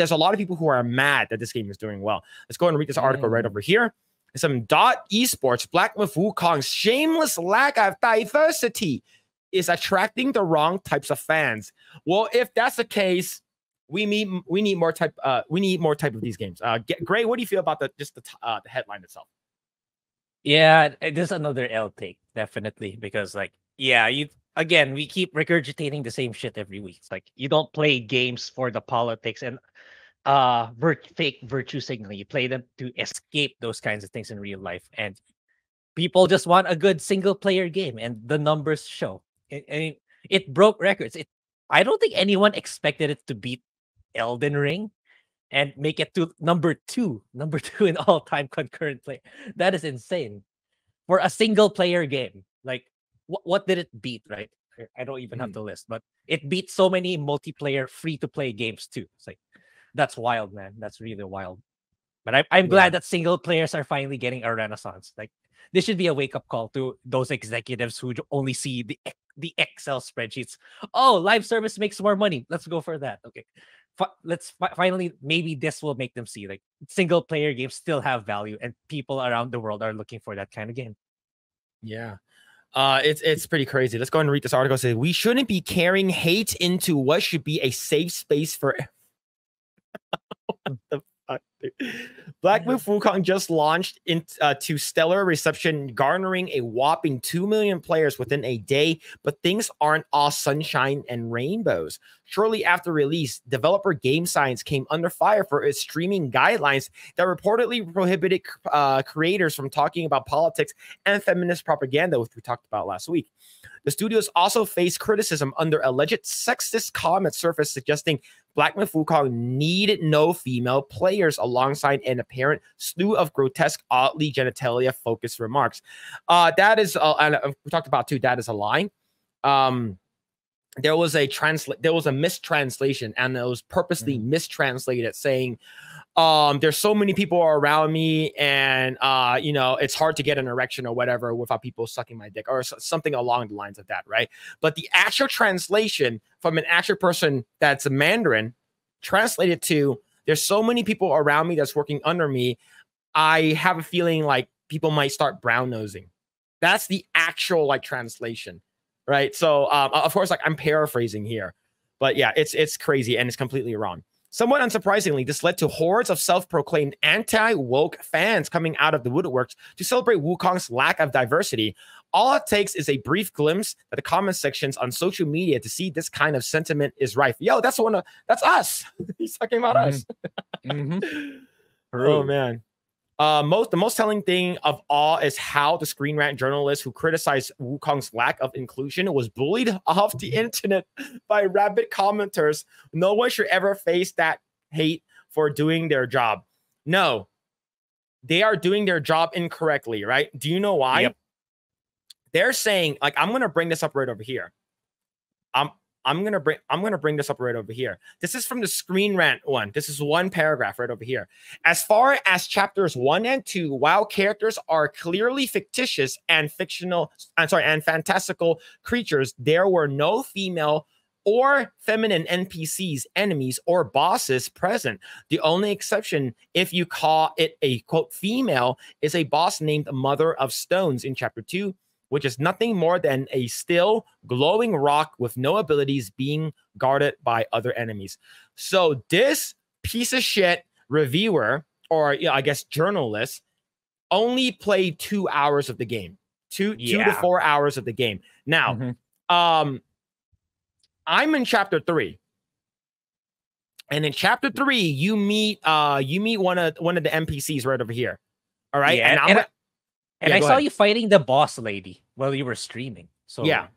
there's a lot of people who are mad that this game is doing well. Let's go and read this article right over here. Some dot esports, Black Myth: Wukong's shameless lack of diversity is attracting the wrong types of fans. Well, if that's the case, we need more type of these games. Grae, what do you feel about the headline itself? Yeah, this is another L take, definitely, because like, yeah, we keep regurgitating the same shit every week. It's like you don't play games for the politics and fake virtue signaling. You play them to escape those kinds of things in real life, and people just want a good single player game, and the numbers show it broke records. I don't think anyone expected it to beat Elden Ring and make it to number two in all-time concurrent play. That is insane for a single player game. Like, what did it beat, right? I don't even have the list, but it beat so many multiplayer free-to-play games too. It's like, that's wild, man. That's really wild. But I'm glad that single players are finally getting a renaissance. Like, this should be a wake-up call to those executives who only see the Excel spreadsheets. Oh, live service makes more money. Let's go for that. Okay, let's finally, maybe this will make them see like single-player games still have value, and people around the world are looking for that kind of game. Yeah. It's pretty crazy. Let's go ahead and read this article. It says, we shouldn't be carrying hate into what should be a safe space for... What the fuck, dude? Black Myth: Wukong just launched into stellar reception, garnering a whopping 2 million players within a day, but things aren't all sunshine and rainbows. Shortly after release, developer Game Science came under fire for its streaming guidelines that reportedly prohibited creators from talking about politics and feminist propaganda, which we talked about last week. The studios also faced criticism under alleged sexist comments surfaced suggesting Black Myth: Wukong needed no female players, alongside an apparent slew of grotesque, oddly genitalia-focused remarks. That is, and we talked about too, that is a lie. There was a mistranslation, and it was purposely mistranslated, saying there's so many people around me, and you know, it's hard to get an erection or whatever without people sucking my dick or something along the lines of that, right? But the actual translation from an actual person that's a Mandarin translated to, there's so many people around me that's working under me, I have a feeling like people might start brown nosing. That's the actual like translation. Right. So, of course, like I'm paraphrasing here, but yeah, it's crazy and it's completely wrong. Somewhat unsurprisingly, this led to hordes of self-proclaimed anti-woke fans coming out of the woodworks to celebrate Wukong's lack of diversity. All it takes is a brief glimpse at the comment sections on social media to see this kind of sentiment is rife. Yo, that's us. He's talking about us. Oh, man. The most telling thing of all is how the Screen Rant journalist who criticized Wukong's lack of inclusion was bullied off the internet by rabid commenters. No one should ever face that hate for doing their job. No, they are doing their job incorrectly, right? Do you know why? Yep. They're saying, like, I'm gonna bring this up right over here. I'm gonna bring this up right over here. This is from the Screen Rant one. This is one paragraph right over here. As far as chapters 1 and 2, while characters are clearly fictitious and fantastical creatures, there were no female or feminine NPCs, enemies, or bosses present. The only exception, if you call it a quote female, is a boss named Mother of Stones in chapter 2. Which is nothing more than a still glowing rock with no abilities, being guarded by other enemies. So this piece of shit reviewer, or you know, I guess journalist, only played 2 hours of the game, two to 4 hours of the game. Now, I'm in chapter 3, and in chapter 3, you meet one of the NPCs right over here. All right, yeah, and I saw you fighting the boss lady while you were streaming. So yeah,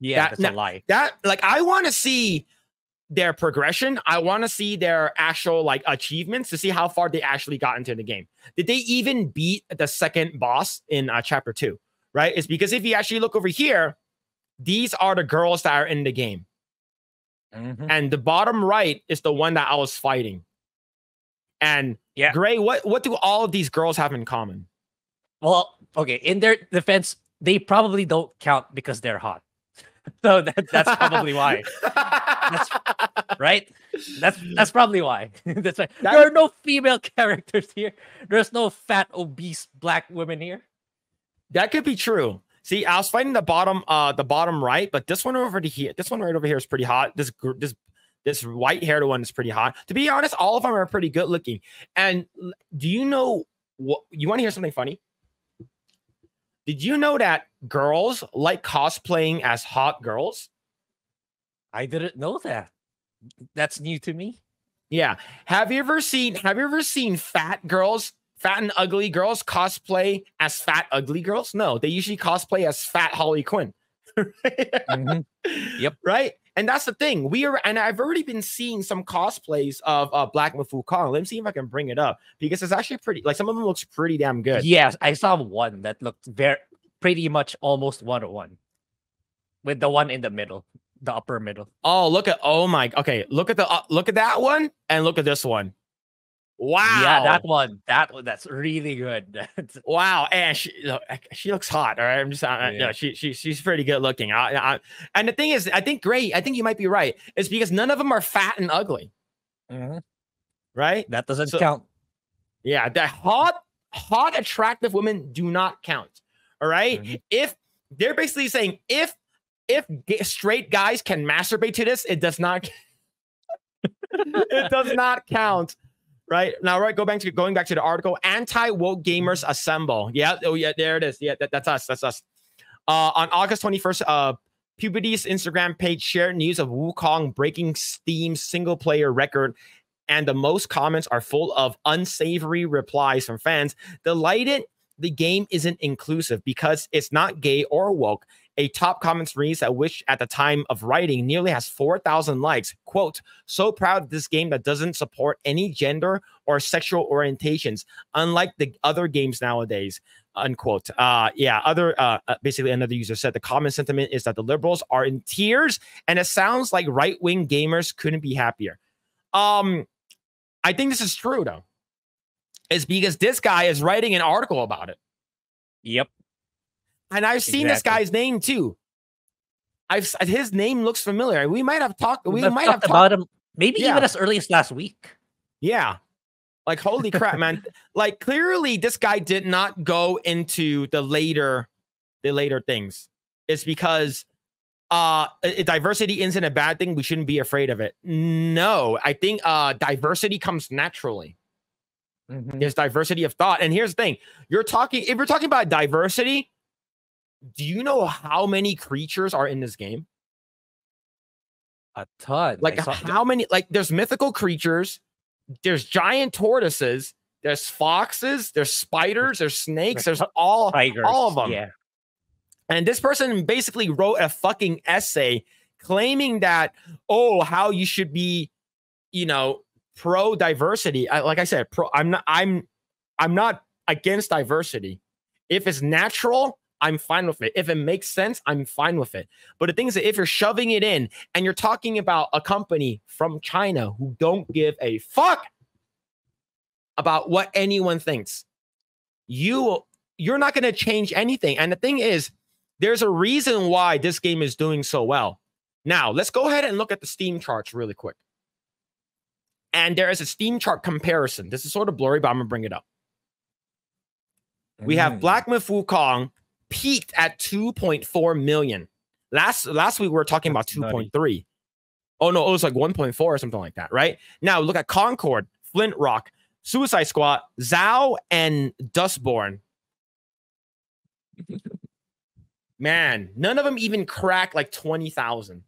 that's a lie. That, like, I want to see their progression. I want to see their actual like achievements to see how far they actually got into the game. Did they even beat the second boss in chapter 2? Right? It's because if you actually look over here, these are the girls that are in the game, and the bottom right is the one that I was fighting. And yeah, Grae, what do all of these girls have in common? Well, okay, in their defense, they probably don't count because they're hot. So that's probably why. That's, right? That's probably why. That's right. There are no female characters here. There's no fat, obese black women here. That could be true. See, I was fighting the bottom right, but this one over here, this one right over here is pretty hot. This white-haired one is pretty hot. To be honest, all of them are pretty good looking. And do you know what? You want to hear something funny? Did you know that girls like cosplaying as hot girls? I didn't know that. That's new to me. Yeah. Have you ever seen fat girls, fat and ugly girls cosplay as fat ugly girls? No, they usually cosplay as fat Harley Quinn. Mm-hmm. Yep. Right. And that's the thing. And I've already been seeing some cosplays of Black Myth: Wukong. Let me see if I can bring it up, because it's actually pretty. Like, some of them looks pretty damn good. Yes, I saw one that looked pretty much almost 101, with the one in the middle, the upper middle. Oh, look at okay, look at the look at that one and look at this one. Wow. Yeah, that one. That's really good. Wow, and she looks hot. All right, yeah, she's pretty good looking. And the thing is, I think you might be right. It's because none of them are fat and ugly. Mm-hmm. Right? That doesn't count. Yeah, the hot attractive women do not count. All right? Mm-hmm. If they're basically saying if straight guys can masturbate to this, it does not it does not count. Right now, right. Going back to the article. Anti-woke gamers assemble. Yeah. Oh, yeah. There it is. Yeah. That's us. That's us. On August 21st, Puberty's Instagram page shared news of Wukong breaking Steam's single-player record, and the most comments are full of unsavory replies from fans delighted the game isn't inclusive because it's not gay or woke. A top comments reads that, which at the time of writing nearly has 4,000 likes. Quote, so proud of this game that doesn't support any gender or sexual orientations, unlike the other games nowadays. Unquote. Yeah, basically another user said the common sentiment is that the liberals are in tears, and it sounds like right-wing gamers couldn't be happier. I think this is true, though. It's because this guy is writing an article about it. Yep. And I've seen this guy's name too. His name looks familiar. We might have talked. We might have talked about him, maybe even as early as last week. Yeah, like holy crap, man! Like clearly, this guy did not go into the later things. It's because diversity isn't a bad thing. We shouldn't be afraid of it. No, I think diversity comes naturally. Mm-hmm. There's diversity of thought, and here's the thing: if you're talking about diversity. Do you know how many creatures are in this game? A ton. Like how many? Like there's mythical creatures, there's giant tortoises, there's foxes, there's spiders, there's snakes, there's all of them. Yeah. And this person basically wrote a fucking essay claiming that, oh, how you should be, you know, pro diversity. Like I said, I'm not against diversity. If it's natural, I'm fine with it. If it makes sense, I'm fine with it. But the thing is that if you're shoving it in and you're talking about a company from China who don't give a fuck about what anyone thinks, you're not going to change anything. And the thing is, there's a reason why this game is doing so well. Now, let's go ahead and look at the Steam charts really quick. And there is a Steam chart comparison. This is sort of blurry, but I'm going to bring it up. We have Black Myth: Wukong peaked at 2.4 million. Last week we were talking about 2.3. Oh no, it was like 1.4 or something like that, right? Now look at Concord, Flint Rock, Suicide Squad, Zao, and Dustborn. Man, none of them even cracked like 20,000.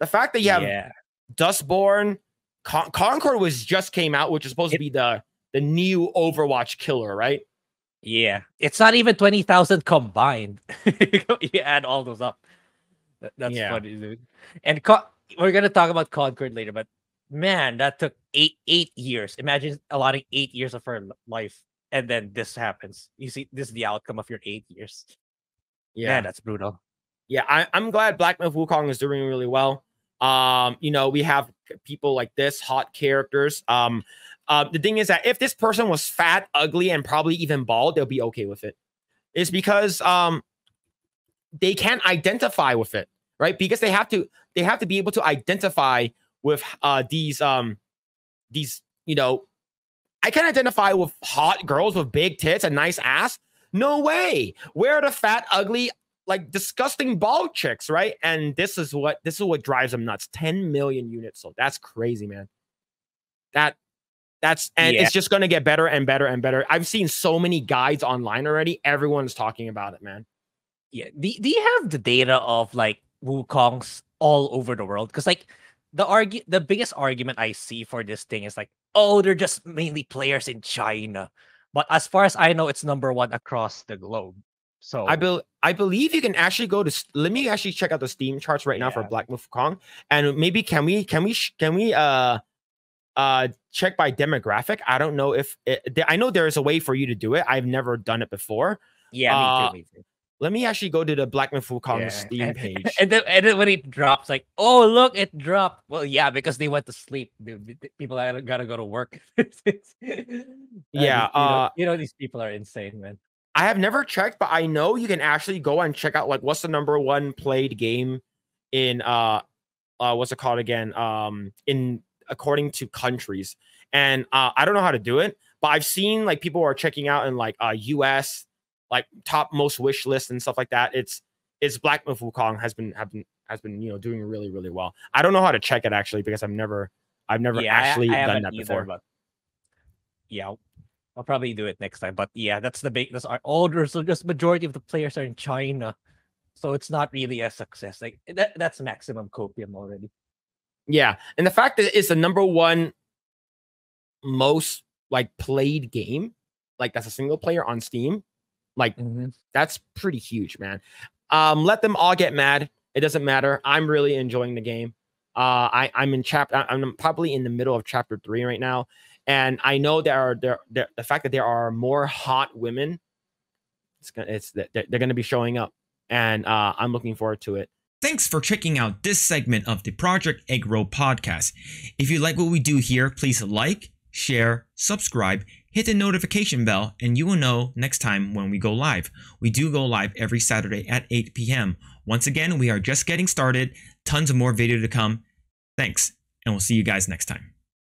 The fact that you have Dustborn, Concord just came out, which is supposed to be the new Overwatch killer, right? Yeah, it's not even 20,000 combined. You add all those up. That's funny, dude. And we're gonna talk about Concord later, but man, that took eight years. Imagine allotting 8 years of her life, and then this happens. You see, this is the outcome of your 8 years. Yeah, man, that's brutal. Yeah, I'm glad Black Myth: Wukong is doing really well. You know, we have people like this, hot characters. The thing is that if this person was fat, ugly, and probably even bald, they'll be okay with it. It's because they can't identify with it. right? Because they have to be able to identify with these, you know, I can't identify with hot girls with big tits and nice ass. No way. Where are the fat, ugly, like disgusting bald chicks, right? And this is what drives them nuts. 10 million units sold. That's crazy, man. And it's just gonna get better and better and better. I've seen so many guides online already. Everyone's talking about it, man. Yeah. Do you have the data of like Wukong's all over the world? Because like the biggest argument I see for this thing is like, oh, they're just mainly players in China. But as far as I know, it's #1 across the globe. So I believe you can actually go to. Let me actually check out the Steam charts right now for Black Myth: Wukong, and maybe can we check by demographic? I don't know if I know there is a way for you to do it. I've never done it before. Yeah, me too. Let me actually go to the Black Myth: Wukong Steam page. And then when it drops, like, oh look, it dropped. Well, yeah, because they went to sleep. People gotta go to work. Yeah, you know these people are insane, man. I have never checked, but I know you can actually go and check out like what's the #1 played game in what's it called again? In according to countries, and I don't know how to do it, but I've seen like people are checking out in like US like top most wish list and stuff like that. It's Black Myth: Wukong has been you know doing really really well. I don't know how to check it actually because I've never actually done that before. But yeah, I'll probably do it next time. But yeah, that's the big. That's our older. So just majority of the players are in China, so it's not really a success. Like that's maximum copium already. Yeah, and the fact that it's the #1 most like played game, like that's a single player on Steam, like that's pretty huge, man. Let them all get mad. It doesn't matter. I'm really enjoying the game. I'm in chapter. I'm probably in the middle of chapter 3 right now. And I know there the fact that there are more hot women, they're going to be showing up, and I'm looking forward to it. Thanks for checking out this segment of the Project Eggroll podcast. If you like what we do here, please like, share, subscribe, hit the notification bell, and you will know next time when we go live. We do go live every Saturday at 8 p.m. Once again, we are just getting started. Tons of more video to come. Thanks, and we'll see you guys next time.